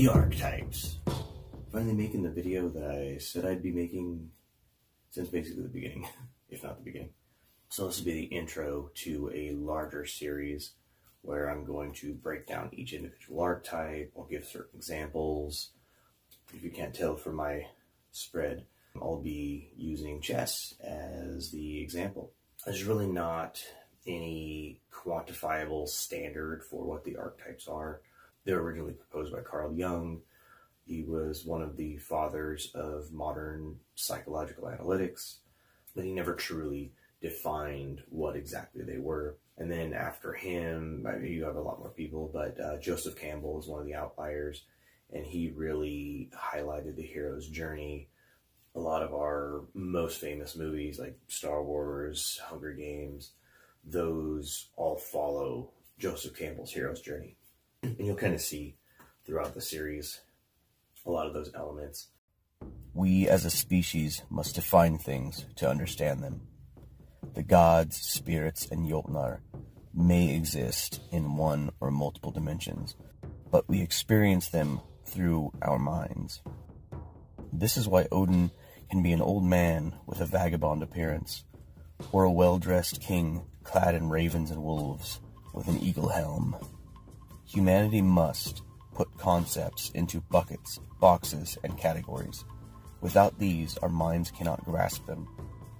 the archetypes. Finally making the video that I said I'd be making since basically the beginning, if not the beginning. So this will be the intro to a larger series where I'm going to break down each individual archetype. I'll give certain examples. If you can't tell from my spread, I'll be using chess as the example. There's really not any quantifiable standard for what the archetypes are. They were originally proposed by Carl Jung. He was one of the fathers of modern psychological analytics, but he never truly defined what exactly they were. And then after him, I mean, you have a lot more people, but Joseph Campbell is one of the outliers, and he really highlighted the hero's journey. A lot of our most famous movies like Star Wars, Hunger Games, those all follow Joseph Campbell's hero's journey. And you'll kind of see throughout the series a lot of those elements. We as a species must define things to understand them. The gods, spirits, and Jotnar may exist in one or multiple dimensions, but we experience them through our minds. This is why Odin can be an old man with a vagabond appearance, or a well-dressed king clad in ravens and wolves with an eagle helm. Humanity must put concepts into buckets, boxes, and categories. Without these, our minds cannot grasp them,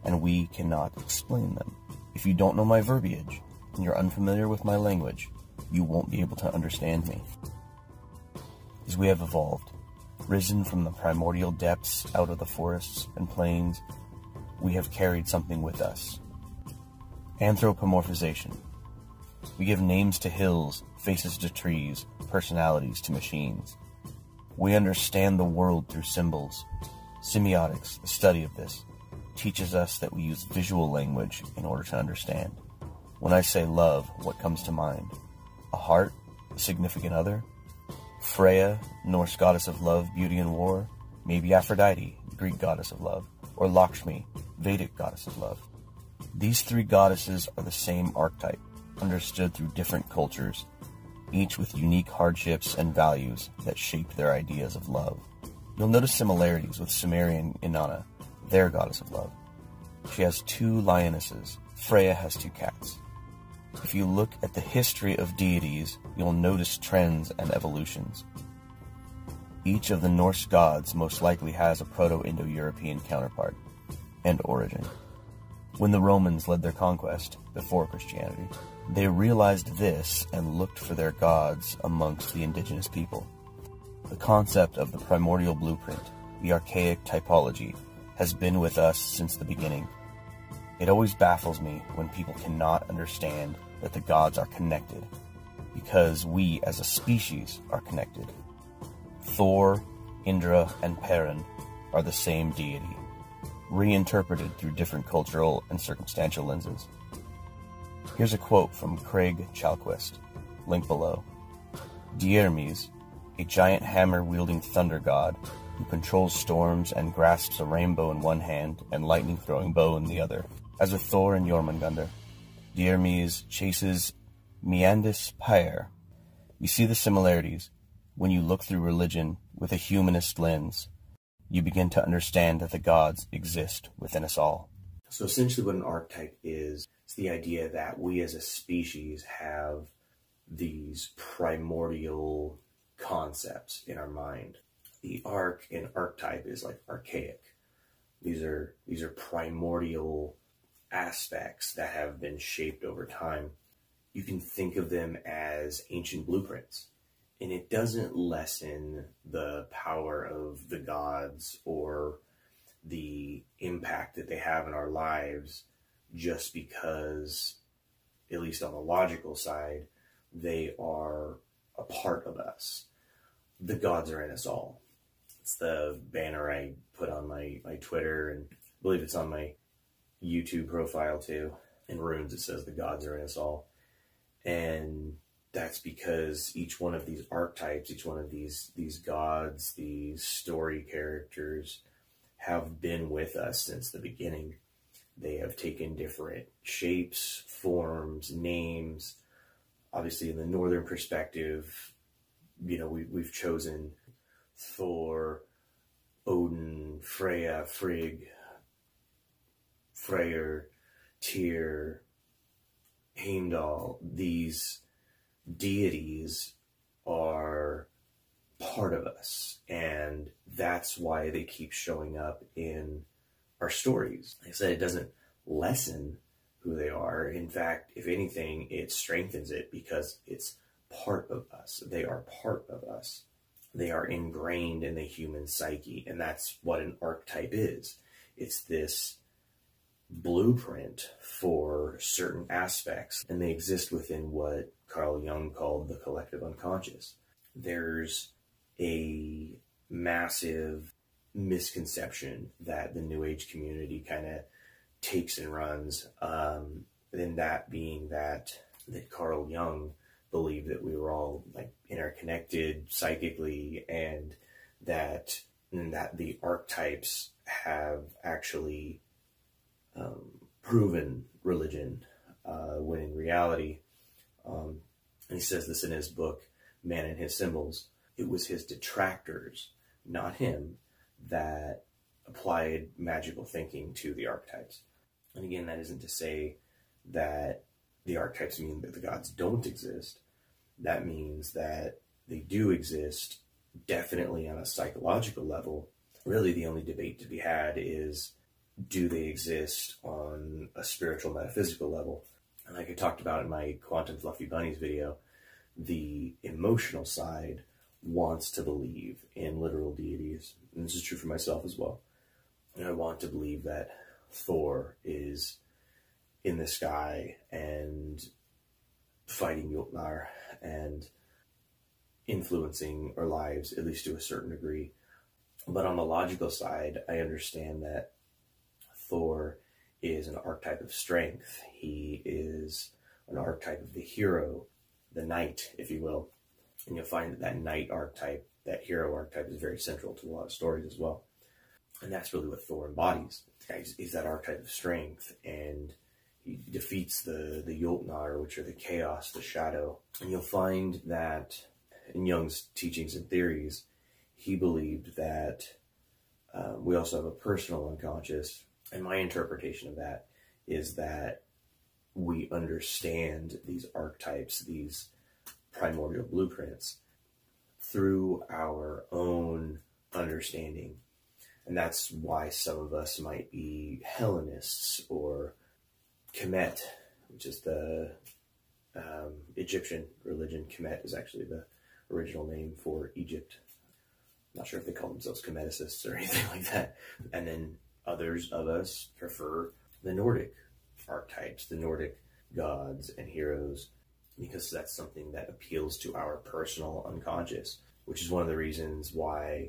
and we cannot explain them. If you don't know my verbiage, and you're unfamiliar with my language, you won't be able to understand me. As we have evolved, risen from the primordial depths out of the forests and plains, we have carried something with us. Anthropomorphization. We give names to hills, faces to trees, personalities to machines. We understand the world through symbols. Semiotics, the study of this, teaches us that we use visual language in order to understand. When I say love, what comes to mind? A heart? A significant other? Freya, Norse goddess of love, beauty, and war? Maybe Aphrodite, Greek goddess of love, or Lakshmi, Vedic goddess of love. These three goddesses are the same archetype, understood through different cultures, each with unique hardships and values that shape their ideas of love. You'll notice similarities with Sumerian Inanna, their goddess of love. She has two lionesses, Freya has two cats. If you look at the history of deities, you'll notice trends and evolutions. Each of the Norse gods most likely has a Proto-Indo-European counterpart and origin. When the Romans led their conquest, before Christianity, they realized this and looked for their gods amongst the indigenous people. The concept of the primordial blueprint, the archaic typology, has been with us since the beginning. It always baffles me when people cannot understand that the gods are connected, because we as a species are connected. Thor, Indra, and Perun are the same deity, reinterpreted through different cultural and circumstantial lenses. Here's a quote from Craig Chalquist, link below. Diermes, a giant hammer-wielding thunder god who controls storms and grasps a rainbow in one hand and lightning-throwing bow in the other. As with Thor and Jormungandr, Diermes chases Meandis Pyr. You see the similarities when you look through religion with a humanist lens. You begin to understand that the gods exist within us all. So essentially what an archetype is, it's the idea that we as a species have these primordial concepts in our mind. The arc in archetype is like archaic. These are primordial aspects that have been shaped over time. You can think of them as ancient blueprints, and it doesn't lessen the power of the gods or the impact that they have in our lives just because, at least on the logical side, they are a part of us. The gods are in us all. It's the banner I put on my Twitter, and I believe it's on my YouTube profile too. In runes it says the gods are in us all. And that's because each one of these archetypes, each one of these gods, these story characters have been with us since the beginning. They have taken different shapes, forms, names. Obviously in the northern perspective, you know, we've chosen Thor, Odin, Freya, Frigg, Freyr, Tyr, Heimdall, these deities are part of us, and that's why they keep showing up in our stories. Like I said, it doesn't lessen who they are. In fact, if anything, it strengthens it because it's part of us. They are part of us. They are ingrained in the human psyche, and that's what an archetype is. It's this blueprint for certain aspects, and they exist within what Carl Jung called the collective unconscious. There's a massive misconception that the New Age community kind of takes and runs, then that being that Carl Jung believed that we were all like interconnected psychically, and that the archetypes have actually proven religion, when in reality, and he says this in his book, Man and His Symbols, it was his detractors, not him, that applied magical thinking to the archetypes. And again, that isn't to say that the archetypes mean that the gods don't exist. That means that they do exist, definitely on a psychological level. Really, the only debate to be had is, do they exist on a spiritual, metaphysical level? And like I talked about in my Quantum Fluffy Bunnies video, the emotional side wants to believe in literal deities. And this is true for myself as well. And I want to believe that Thor is in the sky and fighting Jotnar and influencing our lives, at least to a certain degree. But on the logical side, I understand that Thor is an archetype of strength. He is an archetype of the hero, the knight, if you will. And you'll find that knight archetype, that hero archetype, is very central to a lot of stories as well. And that's really what Thor embodies. He's that archetype of strength, and he defeats the Jotnar, which are the chaos, the shadow. And you'll find that in Jung's teachings and theories, he believed that we also have a personal unconscious. And my interpretation of that is that we understand these archetypes, these primordial blueprints, through our own understanding. And that's why some of us might be Hellenists or Kemet, which is the Egyptian religion. Kemet is actually the original name for Egypt. I'm not sure if they call themselves Kemeticists or anything like that. And then others of us prefer the Nordic archetypes, the Nordic gods and heroes, because that's something that appeals to our personal unconscious, which is one of the reasons why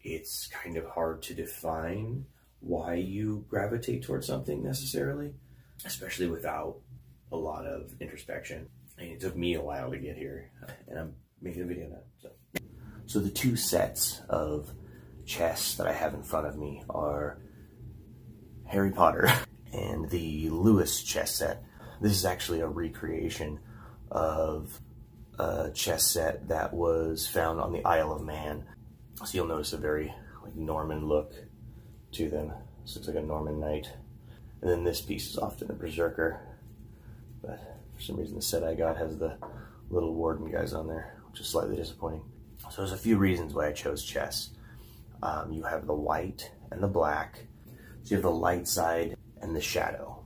it's kind of hard to define why you gravitate towards something necessarily, especially without a lot of introspection. I mean, it took me a while to get here, and I'm making a video now. So the two sets of chess that I have in front of me are Harry Potter and the Lewis chess set. This is actually a recreation of a chess set that was found on the Isle of Man. So you'll notice a very like Norman look to them. This looks like a Norman knight. And then this piece is often a berserker. But for some reason the set I got has the little warden guys on there, which is slightly disappointing. So there's a few reasons why I chose chess. You have the white and the black. So you have the light side and the shadow.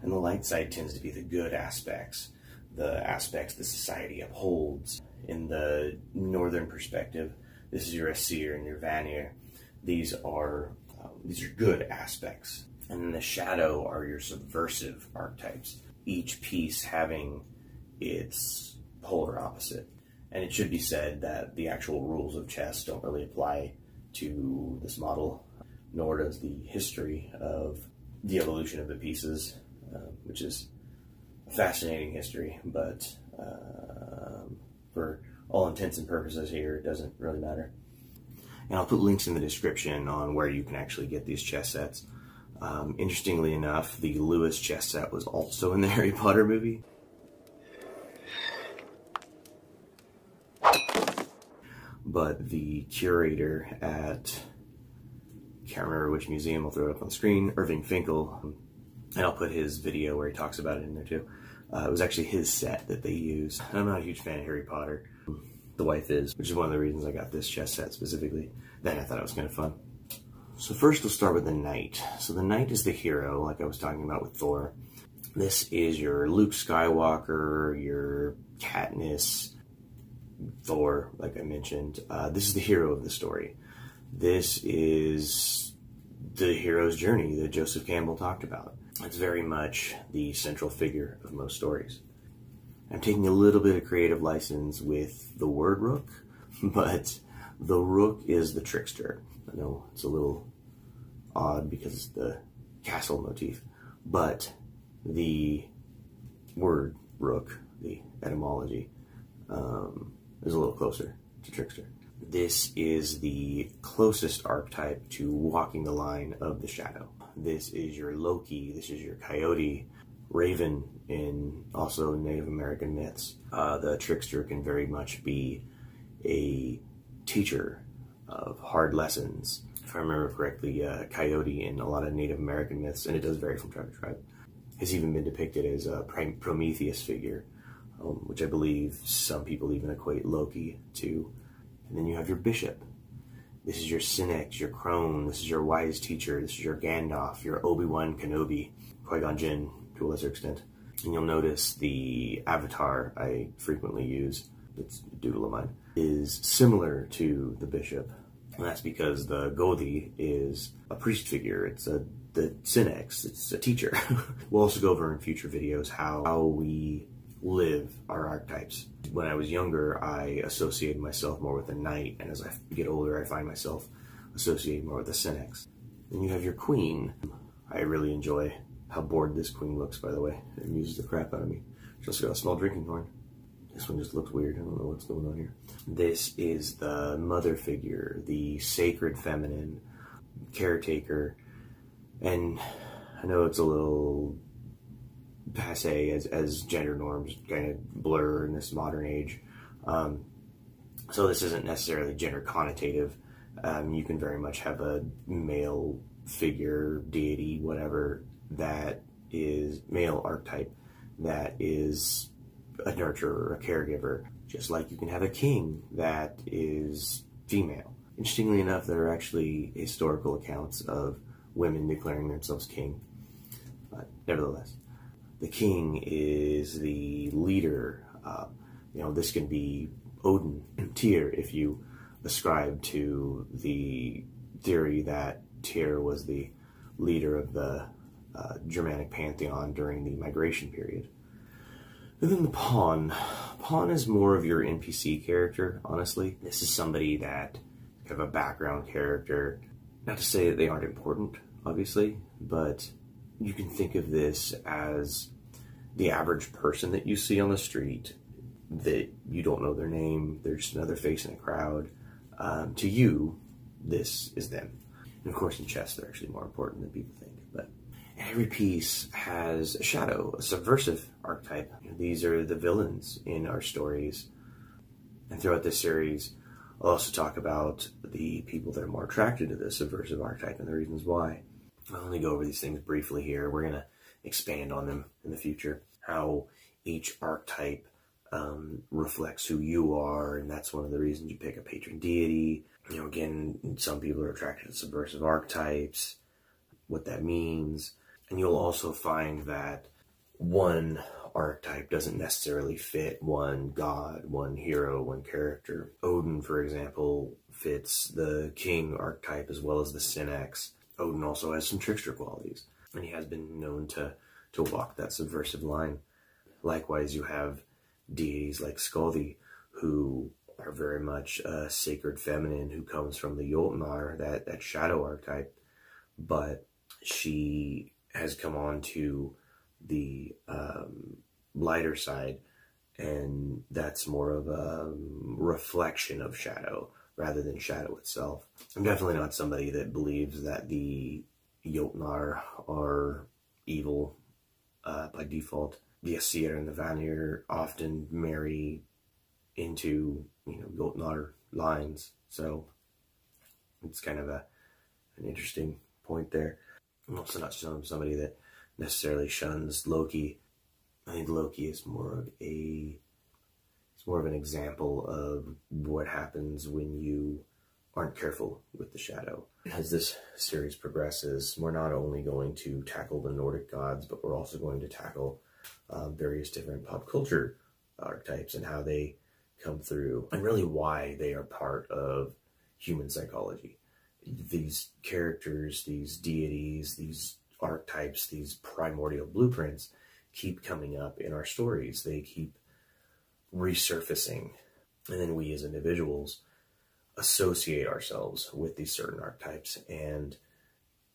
And the light side tends to be the good aspects, the aspects the society upholds. In the northern perspective, this is your Aesir and your Vanir. These are good aspects. And then the shadow are your subversive archetypes, each piece having its polar opposite. And it should be said that the actual rules of chess don't really apply to this model, nor does the history of the evolution of the pieces, which is a fascinating history, but for all intents and purposes here, it doesn't really matter. And I'll put links in the description on where you can actually get these chess sets. Interestingly enough, the Lewis chess set was also in the Harry Potter movie. but the curator at, can't remember which museum, I'll throw it up on the screen, Irving Finkel, and I'll put his video where he talks about it in there too. It was actually his set that they used. I'm not a huge fan of Harry Potter. The wife is, which is one of the reasons I got this chess set specifically. Then I thought it was kind of fun. So first we'll start with the knight. So the knight is the hero, like I was talking about with Thor. This is your Luke Skywalker, your Katniss, Thor, like I mentioned. This is the hero of the story. This is the hero's journey that Joseph Campbell talked about. It's very much the central figure of most stories. I'm taking a little bit of creative license with the word rook, but the rook is the trickster. I know it's a little odd because it's the castle motif, but the word rook, the etymology, is a little closer to trickster. This is the closest archetype to walking the line of the shadow. This is your Loki, this is your Coyote, Raven in also Native American myths. The trickster can very much be a teacher of hard lessons. If I remember correctly, Coyote in a lot of Native American myths, and it does vary from tribe to tribe, has even been depicted as a Prometheus figure, which I believe some people even equate Loki to. And then you have your bishop. This is your Synex, your crone, this is your wise teacher, this is your Gandalf, your Obi-Wan Kenobi, Qui-Gon Jinn to a lesser extent. And you'll notice the avatar I frequently use, that's a doodle of mine, is similar to the bishop. And that's because the Godi is a priest figure, it's the Synex, it's a teacher. We'll also go over in future videos how we live our archetypes. When I was younger, I associated myself more with the knight, and as I get older, I find myself associated more with the Synex. Then you have your queen. I really enjoy how bored this queen looks, by the way. It amuses the crap out of me. She also got a small drinking horn. This one just looks weird. I don't know what's going on here. This is the mother figure, the sacred feminine, caretaker, and I know it's a little passe as gender norms kind of blur in this modern age, so this isn't necessarily gender connotative. You can very much have a male figure, deity, whatever, that is male archetype that is a nurturer, a caregiver, just like you can have a king that is female. Interestingly enough, there are actually historical accounts of women declaring themselves king, but nevertheless, the king is the leader. This can be Odin and Tyr if you ascribe to the theory that Tyr was the leader of the Germanic pantheon during the migration period. And then the pawn. Pawn is more of your NPC character, honestly. This is somebody that kind of a background character. Not to say that they aren't important, obviously, but you can think of this as the average person that you see on the street, that you don't know their name, they're just another face in a crowd. To you, this is them. And of course in chess, they're actually more important than people think. But every piece has a shadow, a subversive archetype. These are the villains in our stories. And throughout this series, I'll also talk about the people that are more attracted to this subversive archetype and the reasons why. I'll only go over these things briefly here. We're going to expand on them in the future, how each archetype reflects who you are, and that's one of the reasons you pick a patron deity. Again, some people are attracted to subversive archetypes, what that means. And you'll also find that one archetype doesn't necessarily fit one god, one hero, one character. Odin, for example, fits the king archetype as well as the Synex. Odin also has some trickster qualities, and he has been known to walk that subversive line. Likewise, you have deities like Skaldi, who are very much sacred feminine, who comes from the Jotnar, that shadow archetype, but she has come on to the lighter side, and that's more of a reflection of shadow rather than shadow itself. I'm definitely not somebody that believes that the Jotnar are evil by default. The Aesir and the Vanir often marry into, you know, Jotnar lines. So it's kind of an interesting point there. I'm also not somebody that necessarily shuns Loki. I think Loki is more of an example of what happens when you aren't careful with the shadow. As this series progresses, we're not only going to tackle the Nordic gods, but we're also going to tackle various different pop culture archetypes and how they come through, and really why they are part of human psychology. These characters, these deities, these archetypes, these primordial blueprints keep coming up in our stories. They keep resurfacing, and then we as individuals associate ourselves with these certain archetypes. And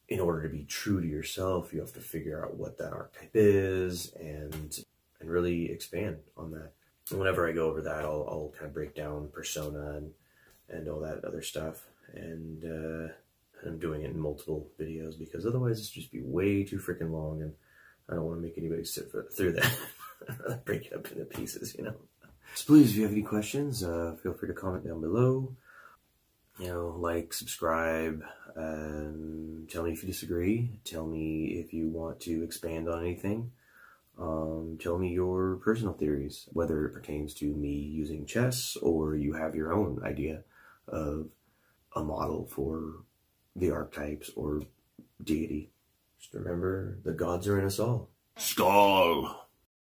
in order to be true to yourself, you have to figure out what that archetype is and really expand on that. And whenever I go over that, I'll kind of break down persona and all that other stuff. And I'm doing it in multiple videos because otherwise it's just be way too freaking long, and I don't want to make anybody sit through that. I'd rather break it up into pieces, you know. So please, if you have any questions, feel free to comment down below. You know, like, subscribe, tell me if you disagree, tell me if you want to expand on anything, tell me your personal theories, whether it pertains to me using chess or you have your own idea of a model for the archetypes or deity. Just remember, the gods are in us all. Skull!